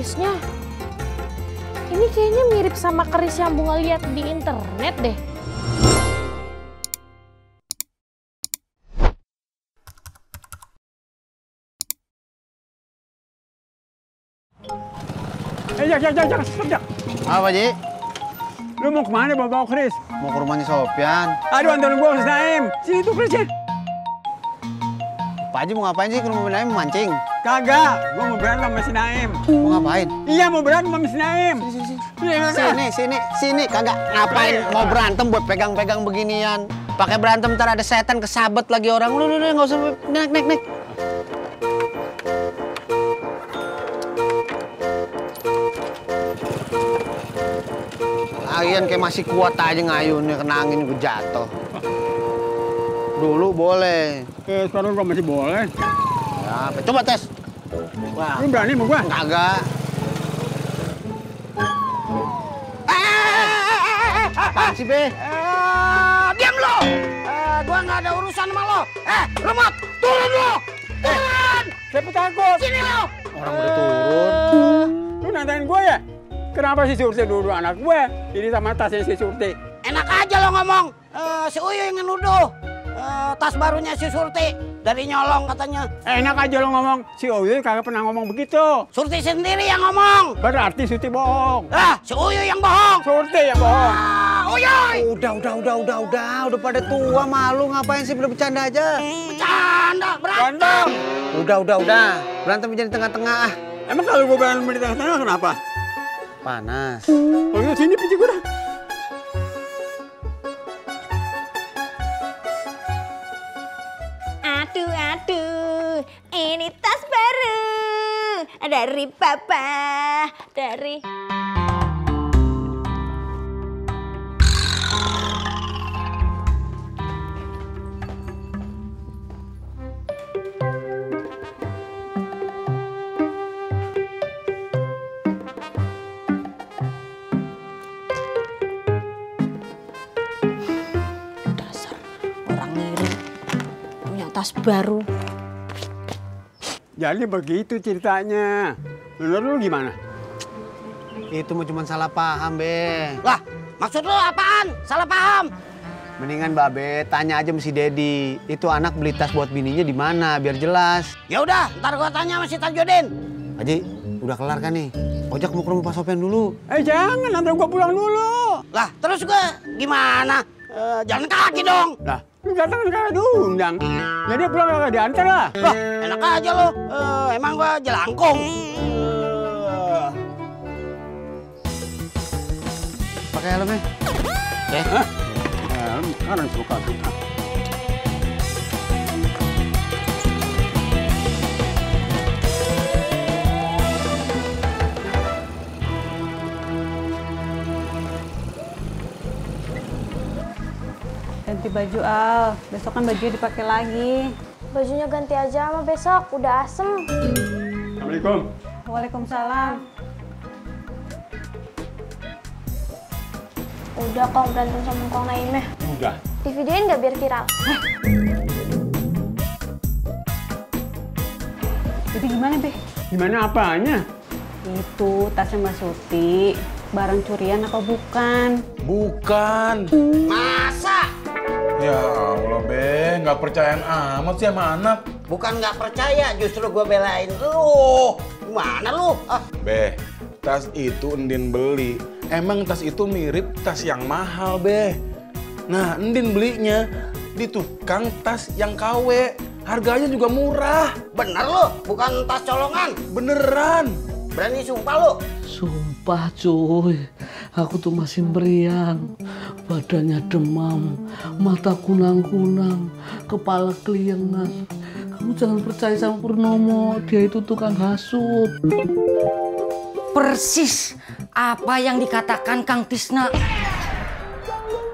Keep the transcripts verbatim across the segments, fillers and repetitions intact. kerisnya. Ini kayaknya mirip sama keris yang Bunga lihat di internet deh. Eh, jangan, jangan, jangan, jangan. Apa, Ji? Lu mau kemana bawa-bawa keris? Mau ke rumahnya Sofyan. Aduh, antarin gua, Mas Naim. Sini tuh kerisnya. Pak Haji mau ngapain sih ke rumah Naim, mancing? Kagak, gua mau berantem sama si Naim. Mau ngapain? Iya, mau berantem sama si Naim. Sini, sini, sini, sini, sini. Kagak ngapain mau berantem buat pegang-pegang beginian. Pakai berantem ntar ada setan kesabet lagi orang. Lu, lu, lu, nggak usah naik, naik, naik. Lagian kayak masih kuat aja ngayunnya, kena angin gue jatuh. Dulu boleh. Eh, sekarang kok masih boleh. Ya, coba tes. Wah. Lu berani sama gua? Kagak. Apaan sih, Be? Diam lo! Eh, gua nggak ada urusan sama lo. Eh, lemot! Turun lo! Turun! Siapa takut? Sini lo! Orang udah turun. Lu nantain gua ya? Kenapa si Surti dulu anak gue? Ini sama tasnya si Surti. Enak aja lo ngomong. Uh, si Uyu ingin nuduh uh, tas barunya si Surti dari nyolong katanya. Enak aja lo ngomong, si Uyu kagak pernah ngomong begitu. Surti sendiri yang ngomong. Berarti Surti bohong. Ah, si Uyu yang bohong. Surti yang bohong. Ah, Uyu. Udah, udah, udah, udah, udah, udah pada tua malu ngapain sih, udah bercanda aja. Bercanda, berantem. Udah, udah, udah. Berantem jadi tengah-tengah. Emang kalau gue berantem di tengah-tengah kenapa? Panas. Oh, ya, sini pijit gue dah. Aduh, aduh, ini tas baru dari Papa, dari. Tas baru. Jadi begitu ceritanya. Menurut lu gimana? Itu mau cuma salah paham, Be. Lah, maksud lu apaan? Salah paham? Mendingan Babe tanya aja sama si Dedi. Itu anak beli tas buat bininya di mana biar jelas. Ya udah, ntar gua tanya sama si Tajudin. Haji, udah kelar kan nih? Ojak mau ke rumah Pak Sofyan dulu. Eh, jangan, nanti gua pulang dulu. Lah, terus gua gimana? Uh, jalan kaki dong. Nah, lu datang sekarang diundang. Jadi pulang kagak diantar lah. Wah, enak aja lo. Uh, emang gua jelangkung. Uh. Pakai helmnya. Eh, helm sekarang suka suka. Ganti baju, Al. Besok kan bajunya dipakai lagi. Bajunya ganti aja sama besok, udah asem. Assalamualaikum. Waalaikumsalam. Udah, Kong, berantem sama Kong Naimeh. Udah. Di videoin nggak biar viral? Hah? Jadi gimana, Be? Gimana apanya? Itu tasnya Mas Surti. Barang curian apa bukan? Bukan. Masa? Ya Allah, Be, nggak percayaan amat sih sama anak. Bukan nggak percaya, justru gue belain lu. Gimana lu? Ah. Be, tas itu Endin beli. Emang tas itu mirip tas yang mahal, Be. Nah, Endin belinya di tukang tas yang K W. Harganya juga murah. Bener lu? Bukan tas colongan? Beneran. Berani sumpah lu? Sumpah, cuy. Aku tuh masih meriang, badannya demam, mata kunang-kunang, kepala keliengan. Kamu jangan percaya sama Purnomo, dia itu tukang hasut. Persis apa yang dikatakan Kang Tisna.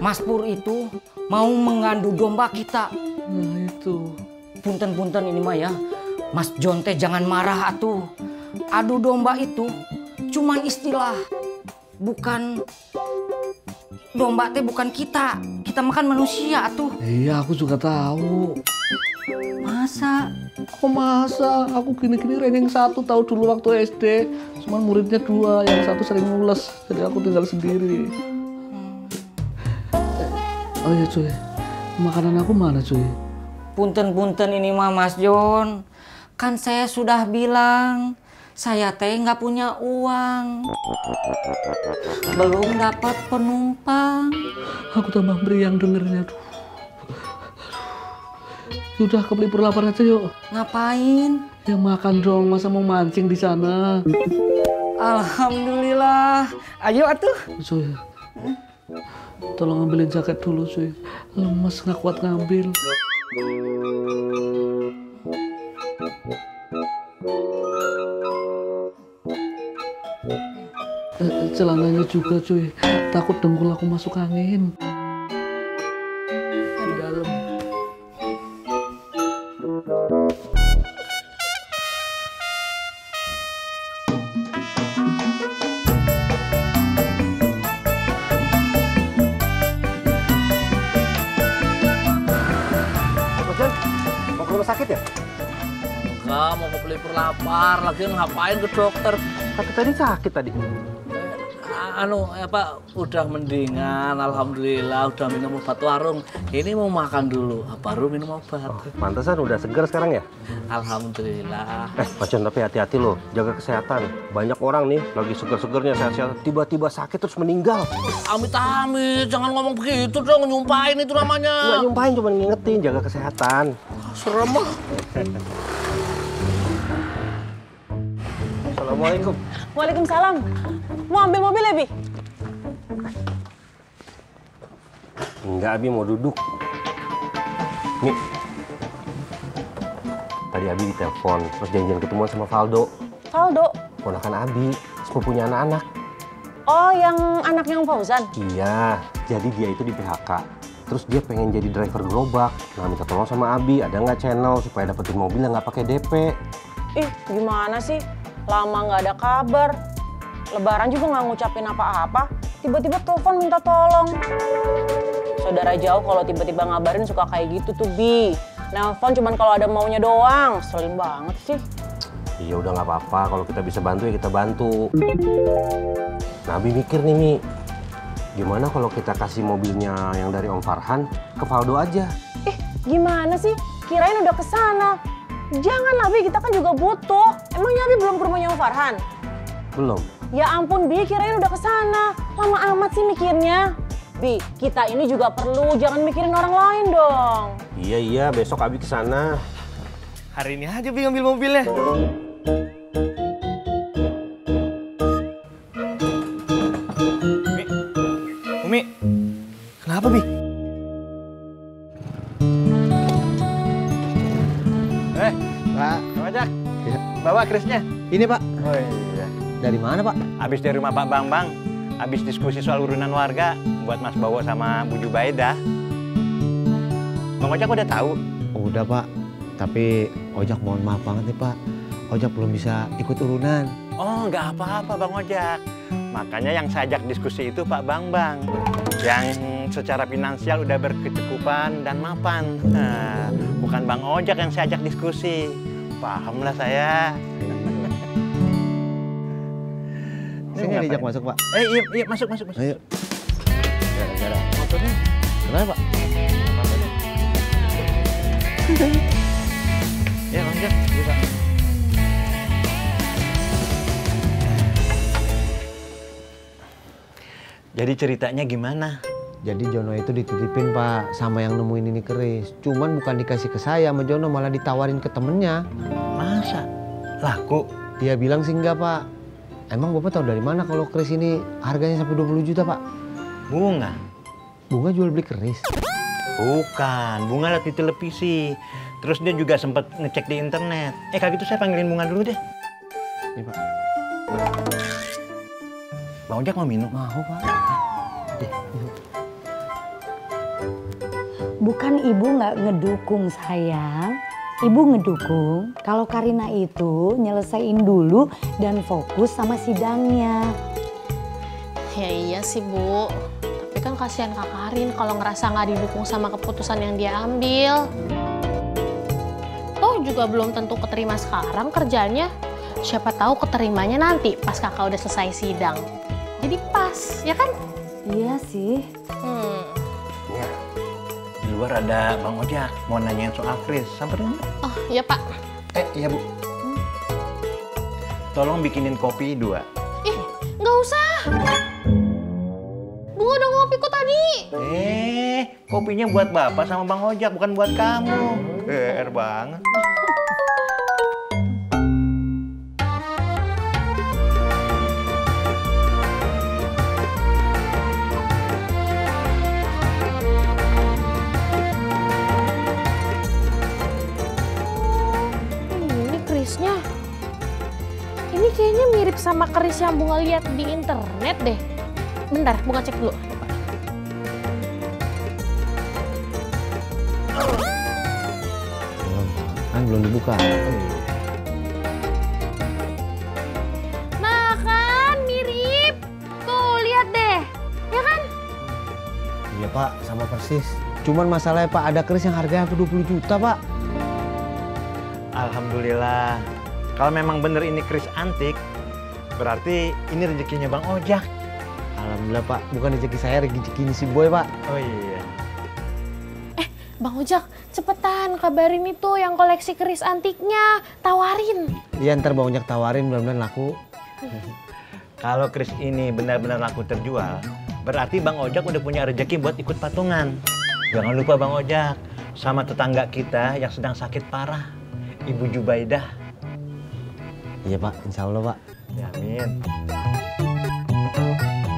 Mas Pur itu mau mengadu domba kita. Nah itu. Punten-punten ini mah ya, Mas Jonte jangan marah atuh. Adu domba itu cuman istilah. Bukan domba teh bukan kita, kita makan manusia tuh. Iya, aku juga tahu. Masa? Kok masa? Aku gini-gini ranking satu tahu dulu waktu S D. Cuman muridnya dua, yang satu sering mules. Jadi aku tinggal sendiri. Oh iya cuy, makanan aku mana cuy? Punten-punten ini mah Mas John. Kan saya sudah bilang, saya teh nggak punya uang. Belum dapat penumpang. Aku tambah beri yang dengernya. Sudah kebelipur lapar aja yuk. Ngapain? Ya makan dong, masa mau mancing di sana? Alhamdulillah. Ayo atuh. Cuy, tolong ambilin jaket dulu cuy. Lemes, nggak kuat ngambil. Eh, celananya juga cuy. Takut dengkul aku masuk angin. Lapar, lagi ngapain ke dokter? Sakit tadi sakit tadi. Anu, apa udah mendingan, alhamdulillah udah minum obat warung. Ini mau makan dulu, baru minum obat. Oh, pantesan udah seger sekarang ya? Alhamdulillah. Eh, Pak John, tapi hati-hati loh, jaga kesehatan. Banyak orang nih lagi seger-segernya sehat-sehat, tiba-tiba sakit terus meninggal. Amit-amit, jangan ngomong begitu dong, nyumpain itu namanya. Nggak nyumpain, cuma ngingetin jaga kesehatan. Serem ah. Assalamualaikum. Waalaikumsalam. Mau ambil mobil ya, Bi? Enggak, Abi mau duduk. Nih. Tadi Abi ditelepon, terus janjian ketemuan sama Faldo. Faldo? Ponakan Abi, sepupunya anak-anak. Oh, yang anaknya Om Fauzan? Iya, jadi dia itu di P H K. Terus dia pengen jadi driver gerobak. Nah, minta tolong sama Abi, ada nggak channel supaya dapetin mobil yang nggak pakai D P? Ih, gimana sih? Lama nggak ada kabar, lebaran juga nggak ngucapin apa-apa, tiba-tiba telepon minta tolong. Saudara jauh kalau tiba-tiba ngabarin suka kayak gitu tuh, Bi. Nelfon cuman kalau ada maunya doang, selin banget sih. Iya udah nggak apa-apa, kalau kita bisa bantu ya kita bantu. Nah, Bi mikir nih, Mi. Gimana kalau kita kasih mobilnya yang dari Om Farhan ke Faldo aja? Eh, gimana sih? Kirain udah kesana. Jangan, Abi, kita kan juga butuh. Emangnya Abi belum ke rumahnya Farhan? Belum. Ya ampun, Bi, kirain udah kesana. Lama amat sih mikirnya. Bi, kita ini juga perlu. Jangan mikirin orang lain dong. Iya, iya. Besok Abi kesana. Hari ini aja, Bi, ngambil mobilnya. Umi. Umi. Kenapa, Bi? Bawa kerisnya. Ini, Pak. Oh, iya. Dari mana, Pak? Habis dari rumah Pak Bang Bang. Habis diskusi soal urunan warga buat Mas Bawo sama Bu Jubaidah. Bang Ojak udah tahu? Udah, Pak. Tapi Ojak mohon maaf banget nih, Pak. Ojak belum bisa ikut urunan. Oh, nggak apa-apa, Bang Ojak. Makanya yang saya ajak diskusi itu Pak Bang Bang. Yang secara finansial udah berkecukupan dan mapan. Nah, bukan Bang Ojak yang saya ajak diskusi. Pahamlah saya. Sini diajak masuk, Pak. Eh, iya, iya, masuk, masuk, masuk. Ayo. Gara-gara motornya. Kenapa, Pak? Ya, lanjut. Bisa. Jadi ceritanya gimana? Jadi Jono itu dititipin, Pak, sama yang nemuin ini keris. Cuman bukan dikasih ke saya sama Jono, malah ditawarin ke temennya. Masa? Laku? Dia bilang sih enggak, Pak. Emang Bapak tahu dari mana kalau keris ini harganya sampai dua puluh juta, Pak? Bunga? Bunga jual beli keris? Bukan, Bunga lihat di televisi. Terus dia juga sempat ngecek di internet. Eh, kalau gitu saya panggilin Bunga dulu deh. Ini, Pak. Bang Ojak mau minum? Mau, Pak. Deh, minum. Bukan ibu nggak ngedukung, sayang. Ibu ngedukung kalau Karina itu nyelesain dulu dan fokus sama sidangnya. Ya iya sih, Bu. Tapi kan kasihan Kak Karin kalau ngerasa nggak didukung sama keputusan yang dia ambil. kamu juga belum tentu keterima sekarang kerjanya. Siapa tahu keterimanya nanti pas kakak udah selesai sidang. Jadi pas, ya kan? Iya sih. Hmm. Ya. Di luar ada Bang Ojak mau nanyain soal Kris. Samperin. Oh iya Pak. Eh iya Bu. Hmm. Tolong bikinin kopi dua. Ih nggak usah. Bunga udah ngopi kok tadi. Eh kopinya buat Bapak sama Bang Ojak bukan buat kamu. Er banget. Ini kayaknya mirip sama keris yang Bunga lihat di internet deh. Bentar, Bunga cek dulu. Kan belum dibuka. Nah kan mirip. Tuh lihat deh, ya kan? Iya Pak, sama persis. Cuman masalahnya Pak ada keris yang harganya dua puluh juta Pak. Alhamdulillah. Kalau memang bener ini keris antik, berarti ini rezekinya Bang Ojak. Alhamdulillah Pak, bukan rezeki saya, rezeki si Boy Pak. Oh iya. Eh, Bang Ojak, cepetan kabarin itu yang koleksi keris antiknya, tawarin. Iya ntar Bang Ojak tawarin, mudah-mudahan laku. Kalau keris ini benar-benar laku terjual, berarti Bang Ojak udah punya rezeki buat ikut patungan. Jangan lupa Bang Ojak, sama tetangga kita yang sedang sakit parah, Ibu Jubaidah. Iya Pak, insya Allah Pak. Ya, amin.